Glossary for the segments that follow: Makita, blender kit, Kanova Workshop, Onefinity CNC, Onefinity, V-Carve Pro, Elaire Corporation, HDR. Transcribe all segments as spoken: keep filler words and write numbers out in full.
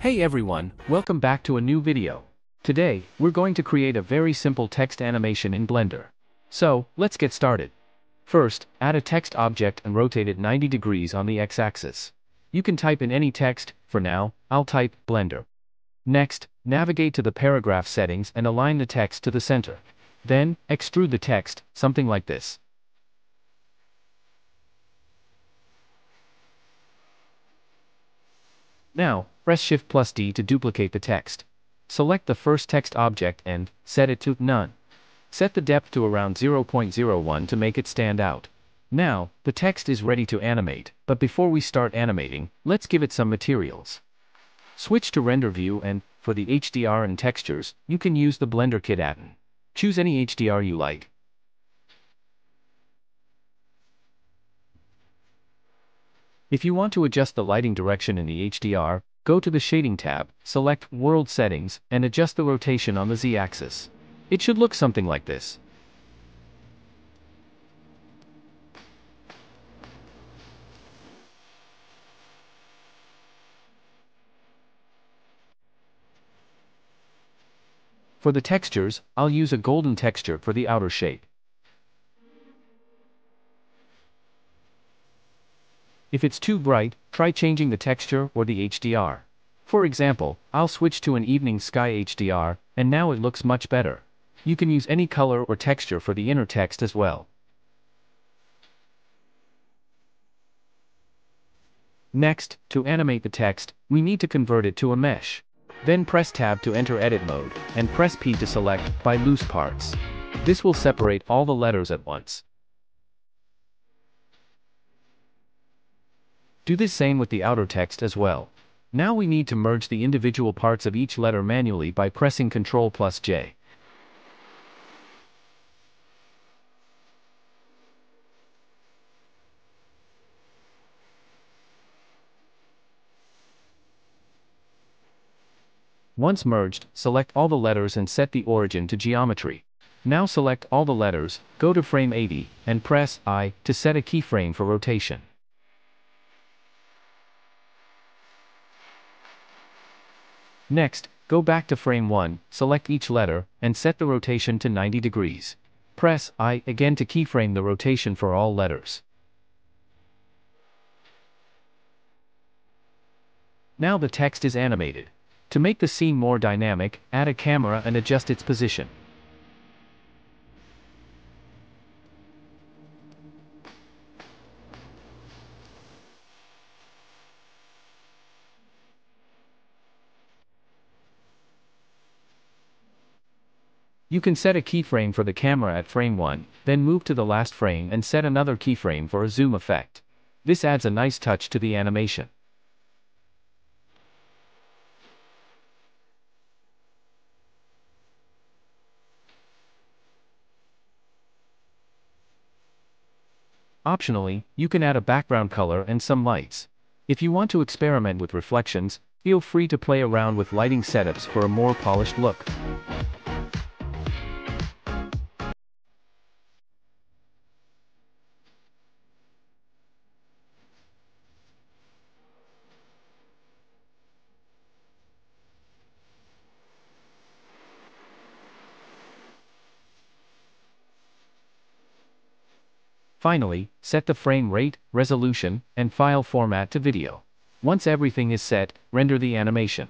Hey everyone, welcome back to a new video. Today, we're going to create a very simple text animation in Blender. So, let's get started. First, add a text object and rotate it ninety degrees on the x-axis. You can type in any text, for now, I'll type Blender. Next, navigate to the paragraph settings and align the text to the center. Then, extrude the text, something like this. Now, press Shift plus D to duplicate the text. Select the first text object and set it to None. Set the depth to around zero point zero one to make it stand out. Now, the text is ready to animate, but before we start animating, let's give it some materials. Switch to Render View and, for the H D R and textures, you can use the Blender Kit add-in. Choose any H D R you like. If you want to adjust the lighting direction in the H D R, go to the Shading tab, select World Settings, and adjust the rotation on the Z-axis. It should look something like this. For the textures, I'll use a golden texture for the outer shape. If it's too bright, try changing the texture or the H D R. For example, I'll switch to an evening sky H D R, and now it looks much better. You can use any color or texture for the inner text as well. Next, to animate the text, we need to convert it to a mesh. Then press Tab to enter edit mode, and press P to select by loose parts. This will separate all the letters at once. Do the same with the outer text as well. Now we need to merge the individual parts of each letter manually by pressing Ctrl plus J. Once merged, select all the letters and set the origin to geometry. Now select all the letters, go to frame eighty, and press I to set a keyframe for rotation. Next, go back to frame one, select each letter, and set the rotation to ninety degrees. Press I again to keyframe the rotation for all letters. Now the text is animated. To make the scene more dynamic, add a camera and adjust its position. You can set a keyframe for the camera at frame one, then move to the last frame and set another keyframe for a zoom effect. This adds a nice touch to the animation. Optionally, you can add a background color and some lights. If you want to experiment with reflections, feel free to play around with lighting setups for a more polished look. Finally, set the frame rate, resolution, and file format to video. Once everything is set, render the animation.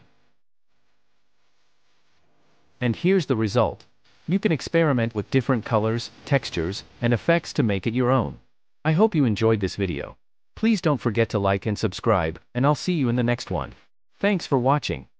And here's the result. You can experiment with different colors, textures, and effects to make it your own. I hope you enjoyed this video. Please don't forget to like and subscribe, and I'll see you in the next one. Thanks for watching.